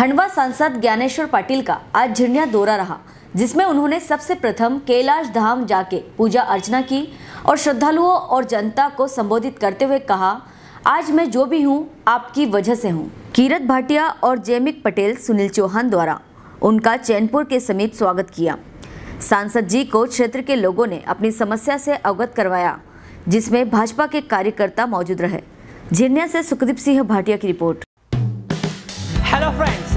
खंडवा सांसद ज्ञानेश्वर पाटिल का आज झिरनिया दौरा रहा, जिसमें उन्होंने सबसे प्रथम कैलाश धाम जाके पूजा अर्चना की और श्रद्धालुओं और जनता को संबोधित करते हुए कहा, आज मैं जो भी हूँ आपकी वजह से हूँ। कीरत भाटिया और जेमिक पटेल सुनील चौहान द्वारा उनका चैनपुर के समीप स्वागत किया। सांसद जी को क्षेत्र के लोगों ने अपनी समस्या से अवगत करवाया, जिसमें भाजपा के कार्यकर्ता मौजूद रहे। झिरनिया से सुखदीप सिंह भाटिया की रिपोर्ट। Hello friends,